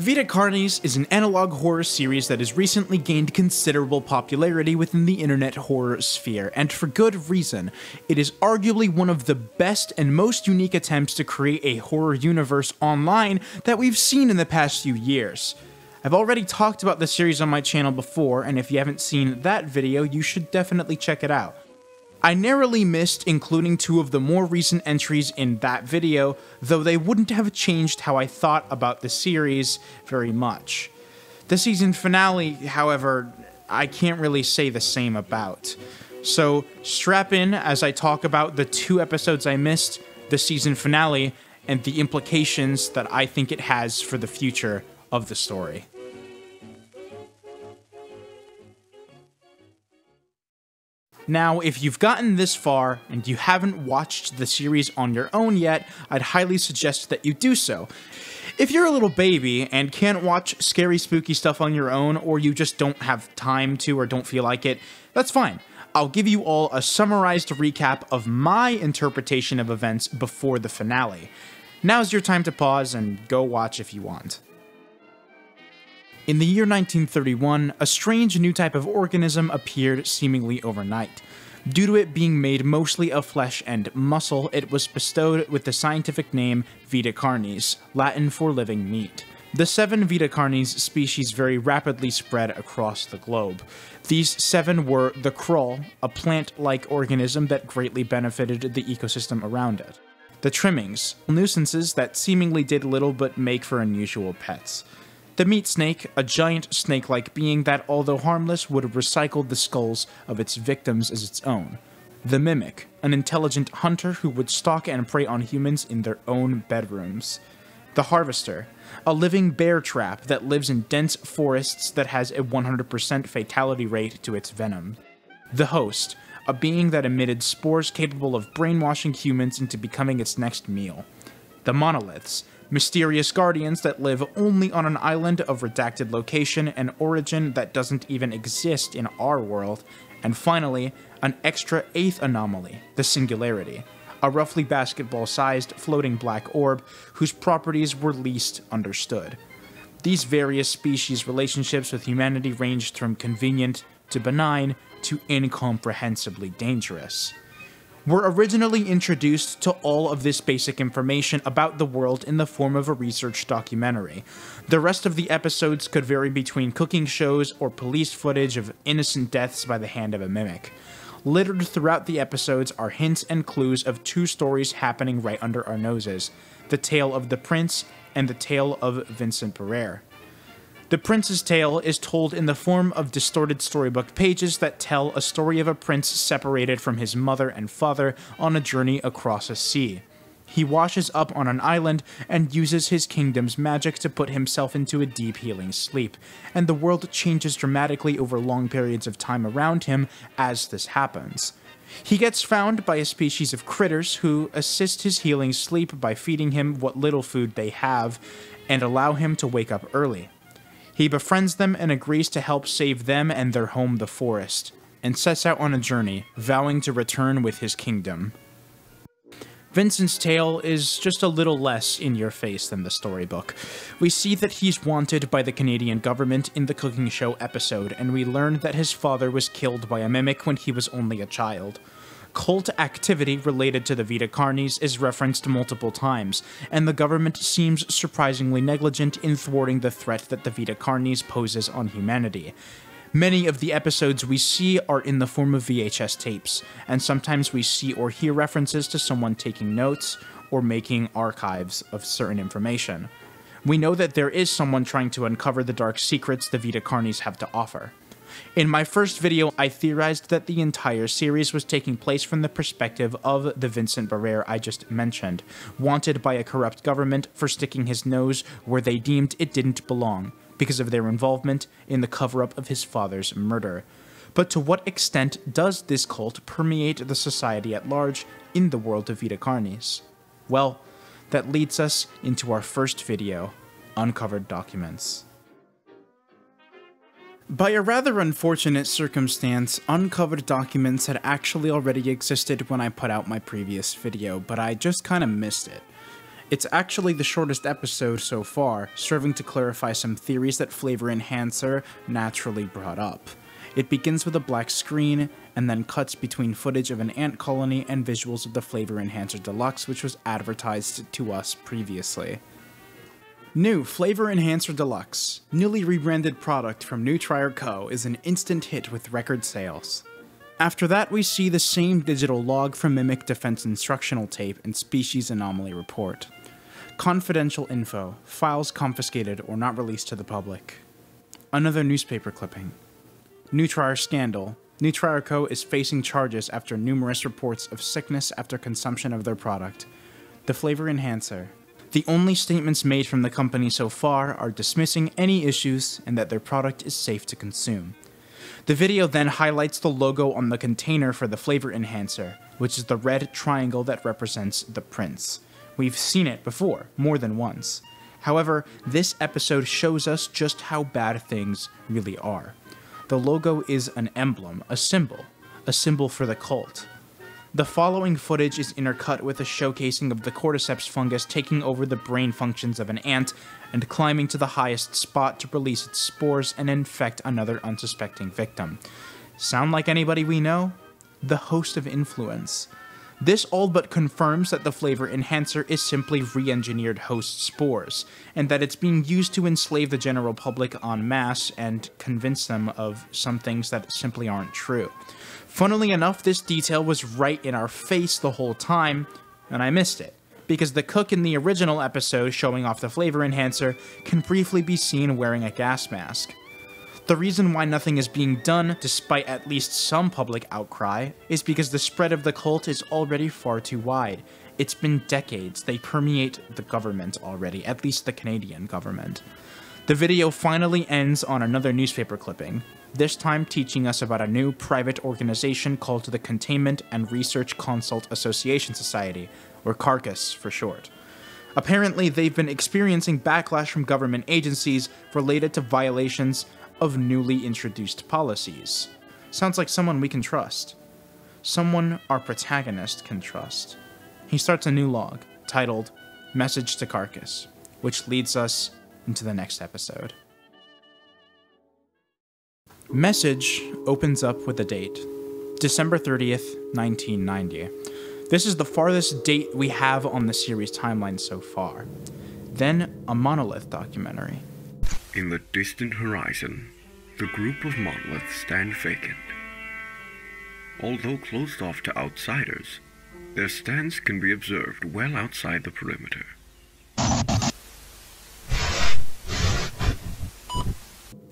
Vita Carnes is an analog horror series that has recently gained considerable popularity within the internet horror sphere, and for good reason. It is arguably one of the best and most unique attempts to create a horror universe online that we've seen in the past few years. I've already talked about the series on my channel before, and if you haven't seen that video, you should definitely check it out. I narrowly missed including two of the more recent entries in that video, though they wouldn't have changed how I thought about the series very much. The season finale, however, I can't really say the same about. So strap in as I talk about the two episodes I missed, the season finale, and the implications that I think it has for the future of the story. Now, if you've gotten this far and you haven't watched the series on your own yet, I'd highly suggest that you do so. If you're a little baby and can't watch scary, spooky stuff on your own, or you just don't have time to or don't feel like it, that's fine. I'll give you all a summarized recap of my interpretation of events before the finale. Now's your time to pause and go watch if you want. In the year 1931, a strange new type of organism appeared seemingly overnight. Due to it being made mostly of flesh and muscle, it was bestowed with the scientific name Vita Carnes, Latin for living meat. The 7 Vita Carnes species very rapidly spread across the globe. These 7 were the crawl, a plant-like organism that greatly benefited the ecosystem around it. The trimmings, nuisances that seemingly did little but make for unusual pets. The meat snake, a giant snake-like being that, although harmless, would have recycled the skulls of its victims as its own. The mimic, an intelligent hunter who would stalk and prey on humans in their own bedrooms. The harvester, a living bear trap that lives in dense forests that has a 100% fatality rate to its venom. The host, a being that emitted spores capable of brainwashing humans into becoming its next meal. The monoliths, mysterious guardians that live only on an island of redacted location and origin that doesn't even exist in our world, and finally, an extra 8th anomaly, the Singularity, a roughly basketball-sized floating black orb whose properties were least understood. These various species' relationships with humanity ranged from convenient to benign to incomprehensibly dangerous. We're originally introduced to all of this basic information about the world in the form of a research documentary. The rest of the episodes could vary between cooking shows or police footage of innocent deaths by the hand of a mimic. Littered throughout the episodes are hints and clues of two stories happening right under our noses: the tale of the prince and the tale of Vincent Pereire. The prince's tale is told in the form of distorted storybook pages that tell a story of a prince separated from his mother and father on a journey across a sea. He washes up on an island and uses his kingdom's magic to put himself into a deep healing sleep, and the world changes dramatically over long periods of time around him as this happens. He gets found by a species of critters who assist his healing sleep by feeding him what little food they have and allow him to wake up early. He befriends them and agrees to help save them and their home, the forest, and sets out on a journey, vowing to return with his kingdom. Vincent's tale is just a little less in your face than the storybook. We see that he's wanted by the Canadian government in the cooking show episode, and we learn that his father was killed by a mimic when he was only a child. Cult activity related to the Vita Carnes is referenced multiple times, and the government seems surprisingly negligent in thwarting the threat that the Vita Carnes poses on humanity. Many of the episodes we see are in the form of VHS tapes, and sometimes we see or hear references to someone taking notes or making archives of certain information. We know that there is someone trying to uncover the dark secrets the Vita Carnes have to offer. In my first video, I theorized that the entire series was taking place from the perspective of the Vincent Pereire I just mentioned, wanted by a corrupt government for sticking his nose where they deemed it didn't belong, because of their involvement in the cover-up of his father's murder. But to what extent does this cult permeate the society at large in the world of Vita Carnes? Well, that leads us into our first video, Uncovered Documents. By a rather unfortunate circumstance, Uncovered Documents had actually already existed when I put out my previous video, but I just kinda missed it. It's actually the shortest episode so far, serving to clarify some theories that Flavor Enhancer naturally brought up. It begins with a black screen, and then cuts between footage of an ant colony and visuals of the Flavor Enhancer Deluxe, which was advertised to us previously. New Flavor Enhancer Deluxe, newly rebranded product from Nutrier Co., is an instant hit with record sales. After that, we see the same digital log from Mimic Defense Instructional Tape and Species Anomaly Report. Confidential info, files confiscated or not released to the public. Another newspaper clipping. Nutrier scandal. Nutrier Co. is facing charges after numerous reports of sickness after consumption of their product. The Flavor Enhancer. The only statements made from the company so far are dismissing any issues and that their product is safe to consume. The video then highlights the logo on the container for the Flavor Enhancer, which is the red triangle that represents the prince. We've seen it before, more than once. However, this episode shows us just how bad things really are. The logo is an emblem, a symbol for the cult. The following footage is intercut with a showcasing of the cordyceps fungus taking over the brain functions of an ant and climbing to the highest spot to release its spores and infect another unsuspecting victim. Sound like anybody we know? The Host of Influence. This all but confirms that the Flavor Enhancer is simply re-engineered host spores, and that it's being used to enslave the general public en masse and convince them of some things that simply aren't true. Funnily enough, this detail was right in our face the whole time, and I missed it, because the cook in the original episode showing off the Flavor Enhancer can briefly be seen wearing a gas mask. The reason why nothing is being done, despite at least some public outcry, is because the spread of the cult is already far too wide. It's been decades. They permeate the government already, at least the Canadian government. The video finally ends on another newspaper clipping, this time teaching us about a new private organization called the Containment and Research Consult Association Society, or CARCAS for short. Apparently, they've been experiencing backlash from government agencies related to violations of newly introduced policies. Sounds like someone we can trust. Someone our protagonist can trust. He starts a new log, titled Message to CARCAS, which leads us into the next episode. Message opens up with a date, December 30th, 1990. This is the farthest date we have on the series timeline so far. Then a Monolith documentary. In the distant horizon, the group of monoliths stand vacant. Although closed off to outsiders, their stands can be observed well outside the perimeter.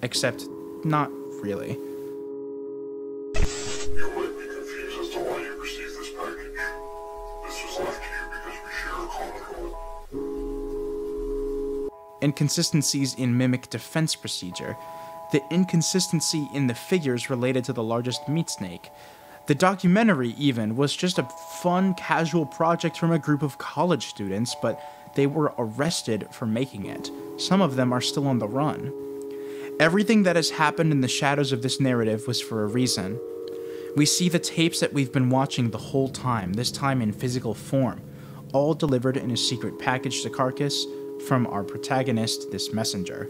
Except, not really. You might be confused as to why you received this package. This was left to you because we share a common goal. Inconsistencies in Mimic Defense Procedure, the inconsistency in the figures related to the largest meat snake. The documentary, even, was just a fun, casual project from a group of college students, but they were arrested for making it. Some of them are still on the run. Everything that has happened in the shadows of this narrative was for a reason. We see the tapes that we've been watching the whole time, this time in physical form, all delivered in a secret package to CARCAS, from our protagonist, this messenger.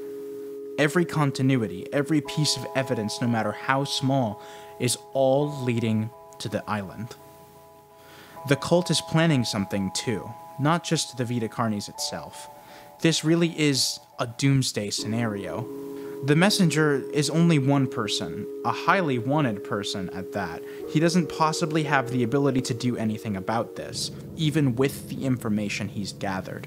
Every continuity, every piece of evidence, no matter how small, is all leading to the island. The cult is planning something too, not just the Vita Carnes itself. This really is a doomsday scenario. The messenger is only one person, a highly wanted person at that. He doesn't possibly have the ability to do anything about this, even with the information he's gathered.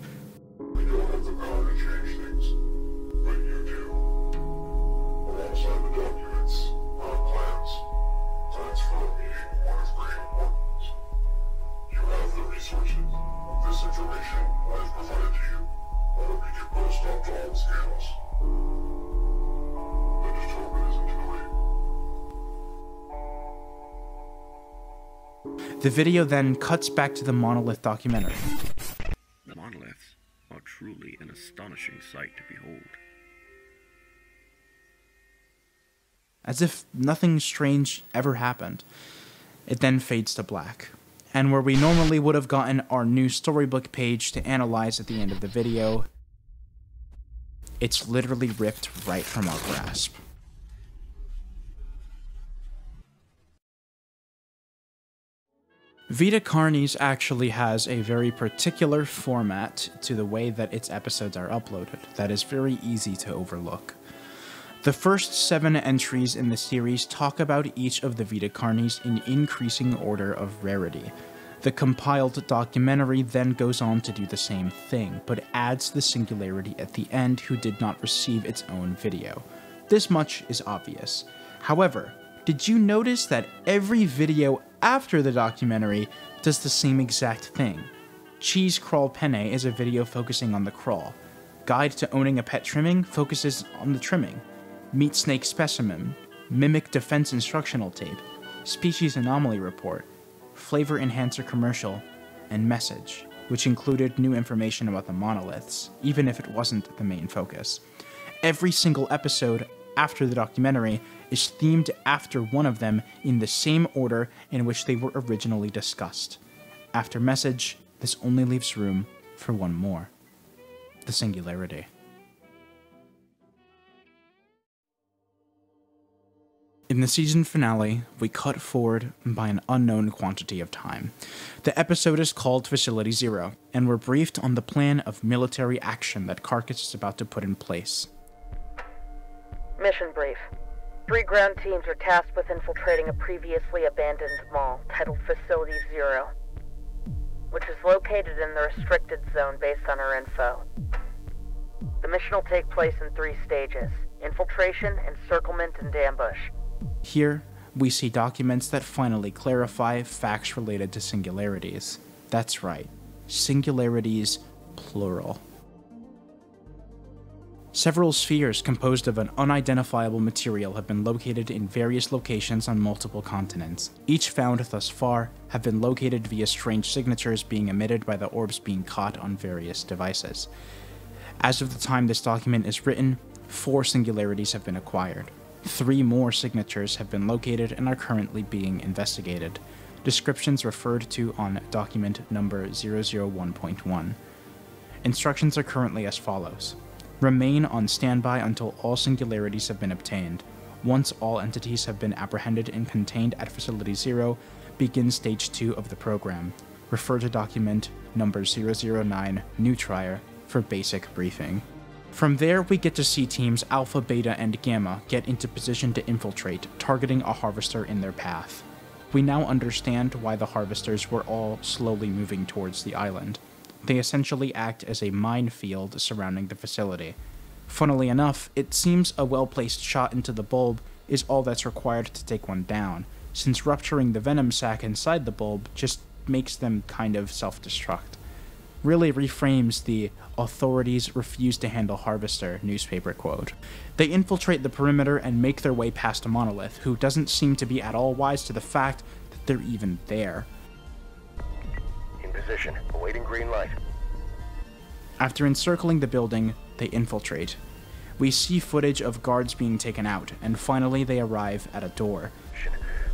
The video then cuts back to the Monolith documentary. The monoliths are truly an astonishing sight to behold. As if nothing strange ever happened. It then fades to black. and where we normally would have gotten our new storybook page to analyze at the end of the video, it's literally ripped right from our grasp. Vita Carney's actually has a very particular format to the way that its episodes are uploaded that is very easy to overlook. The first 7 entries in the series talk about each of the Vita Carneys in increasing order of rarity. The compiled documentary then goes on to do the same thing, but adds the singularity at the end who did not receive its own video. This much is obvious. However, did you notice that every video after the documentary does the same exact thing? Cheese Crawl Penne is a video focusing on the crawl. Guide to Owning a Pet Trimming focuses on the trimming. Meat Snake Specimen, Mimic Defense Instructional Tape, Species Anomaly Report, Flavor Enhancer Commercial, and Message, which included new information about the monoliths, even if it wasn't the main focus. Every single episode after the documentary is themed after one of them in the same order in which they were originally discussed. After Message, this only leaves room for one more: the singularity. In the season finale, we cut forward by an unknown quantity of time. The episode is called Facility Zero, and we're briefed on the plan of military action that Carcass is about to put in place. Mission brief. 3 ground teams are tasked with infiltrating a previously abandoned mall titled Facility Zero, which is located in the restricted zone based on our info. The mission will take place in 3 stages: infiltration, encirclement, and ambush. Here, we see documents that finally clarify facts related to singularities. That's right, singularities, plural. Several spheres composed of an unidentifiable material have been located in various locations on multiple continents. Each found thus far have been located via strange signatures being emitted by the orbs being caught on various devices. As of the time this document is written, 4 singularities have been acquired. 3 more signatures have been located and are currently being investigated. Descriptions referred to on document number 001.1. Instructions are currently as follows. Remain on standby until all singularities have been obtained. Once all entities have been apprehended and contained at Facility Zero, begin Stage 2 of the program. Refer to document number 009, New Trier, for basic briefing. From there, we get to see teams Alpha, Beta, and Gamma get into position to infiltrate, targeting a harvester in their path. We now understand why the harvesters were all slowly moving towards the island. They essentially act as a minefield surrounding the facility. Funnily enough, it seems a well-placed shot into the bulb is all that's required to take one down, since rupturing the venom sac inside the bulb just makes them kind of self-destruct. Really reframes the "authorities refuse to handle harvester" newspaper quote. They infiltrate the perimeter and make their way past a monolith, who doesn't seem to be at all wise to the fact that they're even there. In position, awaiting green light. After encircling the building, they infiltrate. We see footage of guards being taken out, and finally they arrive at a door.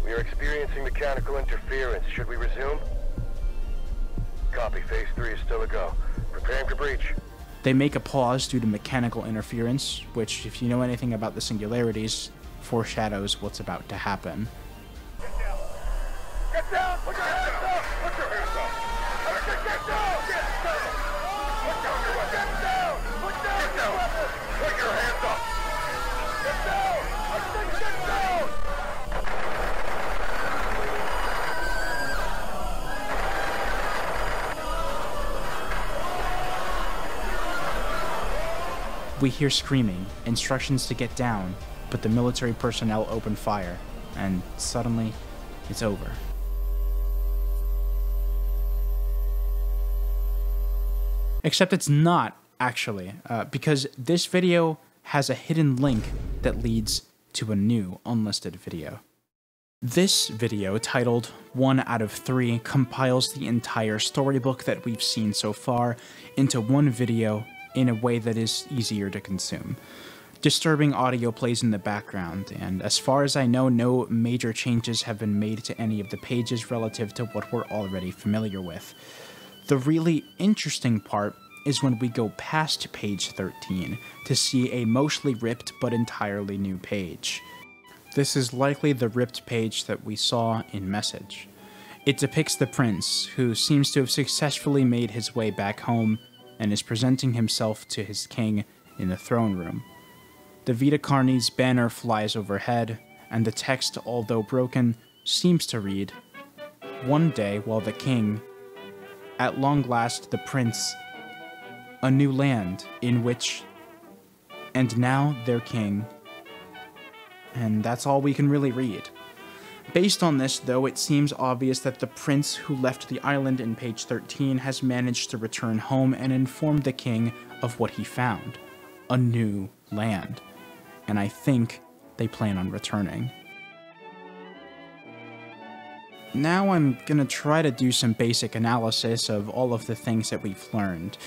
We are experiencing mechanical interference. Should we resume? Copy. Phase 3 is still to go. Preparing for breach. They make a pause due to mechanical interference, which, if you know anything about the singularities, foreshadows what's about to happen. Get down! Get down! Put your hands up! Put your hands up! Get down! Get down! Put down your weapon! Get down! Put down your weapon! Put your hands up! Get down! I said get down! We hear screaming, instructions to get down, but the military personnel open fire, and suddenly, it's over. Except it's not, actually, because this video has a hidden link that leads to a new, unlisted video. This video, titled 1 out of 3, compiles the entire storybook that we've seen so far into one video in a way that is easier to consume. Disturbing audio plays in the background, and as far as I know, no major changes have been made to any of the pages relative to what we're already familiar with. The really interesting part is when we go past page 13 to see a mostly ripped but entirely new page. This is likely the ripped page that we saw in Message. It depicts the prince, who seems to have successfully made his way back home and is presenting himself to his king in the throne room. The Vita Carni's banner flies overhead, and the text, although broken, seems to read, "One day, while the king, at long last the prince, a new land in which, and now their king." And that's all we can really read. Based on this, though, it seems obvious that the prince who left the island in page 13 has managed to return home and inform the king of what he found, a new land. And I think they plan on returning. Now I'm gonna try to do some basic analysis of all of the things that we've learned.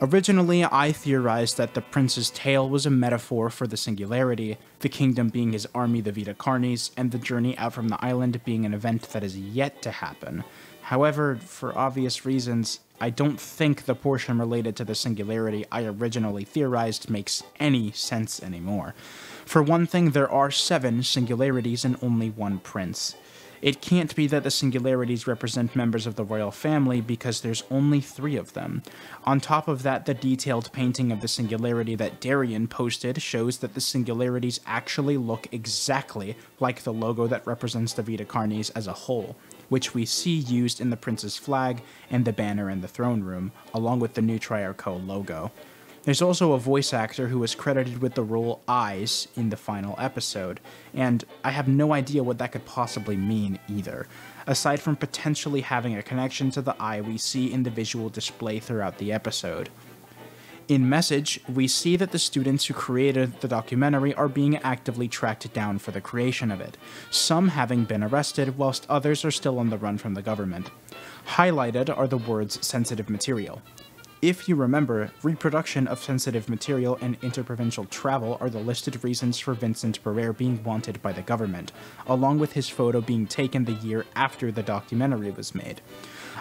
Originally, I theorized that the prince's tale was a metaphor for the singularity, the kingdom being his army, the Vita Carnis, and the journey out from the island being an event that is yet to happen. However, for obvious reasons, I don't think the portion related to the singularity I originally theorized makes any sense anymore. For one thing, there are 7 singularities and only one prince. It can't be that the singularities represent members of the royal family because there's only 3 of them. On top of that, the detailed painting of the singularity that Darien posted shows that the singularities actually look exactly like the logo that represents the Vita Carnis as a whole, which we see used in the prince's flag and the banner in the throne room, along with the new Triarcho logo. There's also a voice actor who was credited with the role Eyes in the final episode, and I have no idea what that could possibly mean either, aside from potentially having a connection to the eye we see in the visual display throughout the episode. In Message, we see that the students who created the documentary are being actively tracked down for the creation of it, some having been arrested whilst others are still on the run from the government. Highlighted are the words "sensitive material." If you remember, reproduction of sensitive material and interprovincial travel are the listed reasons for Vincent Beret being wanted by the government, along with his photo being taken the year after the documentary was made.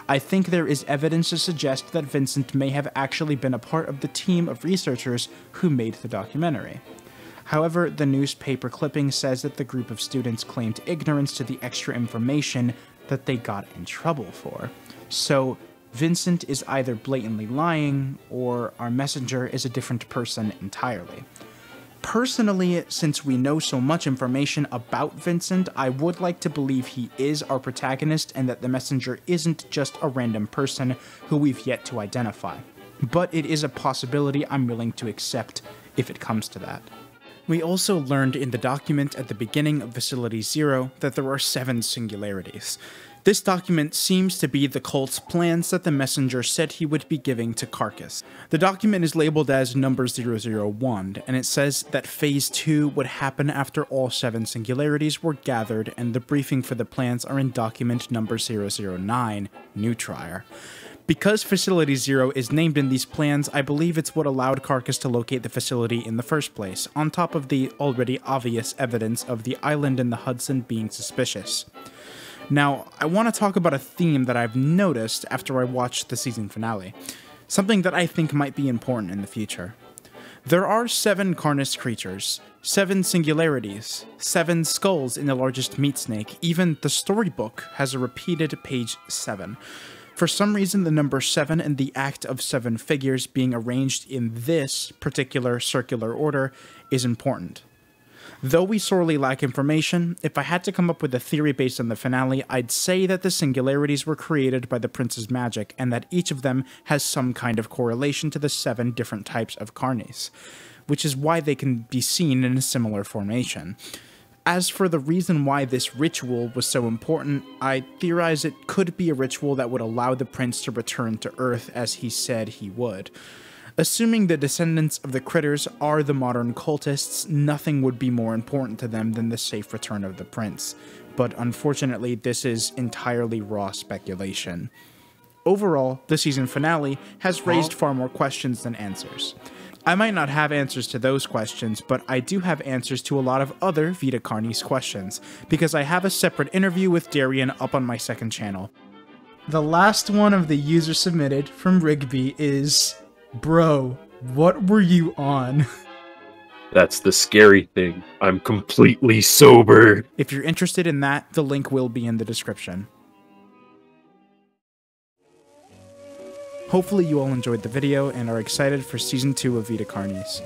I think there is evidence to suggest that Vincent may have actually been a part of the team of researchers who made the documentary. However, the newspaper clipping says that the group of students claimed ignorance to the extra information that they got in trouble for. So, Vincent is either blatantly lying, or our messenger is a different person entirely. Personally, since we know so much information about Vincent, I would like to believe he is our protagonist and that the messenger isn't just a random person who we've yet to identify. But it is a possibility I'm willing to accept if it comes to that. We also learned in the document at the beginning of Facility Zero that there are 7 singularities. This document seems to be the cult's plans that the messenger said he would be giving to Carcass. The document is labeled as number 001, and it says that Phase 2 would happen after all 7 singularities were gathered, and the briefing for the plans are in document number 009, New Trier. Because Facility Zero is named in these plans, I believe it's what allowed Carcass to locate the facility in the first place, on top of the already obvious evidence of the island and the Hudson being suspicious. Now, I want to talk about a theme that I've noticed after I watched the season finale, something that I think might be important in the future. There are 7 Carnis creatures, 7 singularities, 7 skulls in the largest meat snake. Even the storybook has a repeated page 7. For some reason, the number 7 and the act of 7 figures being arranged in this particular circular order is important. Though we sorely lack information, if I had to come up with a theory based on the finale, I'd say that the singularities were created by the prince's magic, and that each of them has some kind of correlation to the 7 different types of Carnis, which is why they can be seen in a similar formation. As for the reason why this ritual was so important, I theorize it could be a ritual that would allow the prince to return to Earth as he said he would. Assuming the descendants of the critters are the modern cultists, nothing would be more important to them than the safe return of the prince, but unfortunately this is entirely raw speculation. Overall, the season finale has raised far more questions than answers. I might not have answers to those questions, but I do have answers to a lot of other Vita Carni's questions, because I have a separate interview with Darien up on my second channel. The last one of the user submitted from Rigby is, bro, what were you on? That's the scary thing. I'm completely sober. If you're interested in that, the link will be in the description. Hopefully you all enjoyed the video and are excited for Season 2 of Vita Carni's.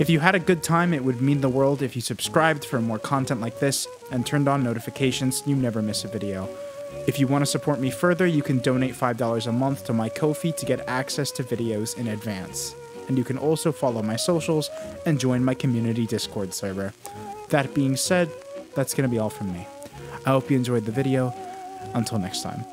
If you had a good time, it would mean the world if you subscribed for more content like this and turned on notifications so you never miss a video. If you want to support me further, you can donate $5 a month to my Ko-fi to get access to videos in advance. And you can also follow my socials and join my community Discord server. That being said, that's going to be all from me. I hope you enjoyed the video. Until next time.